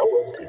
LSD.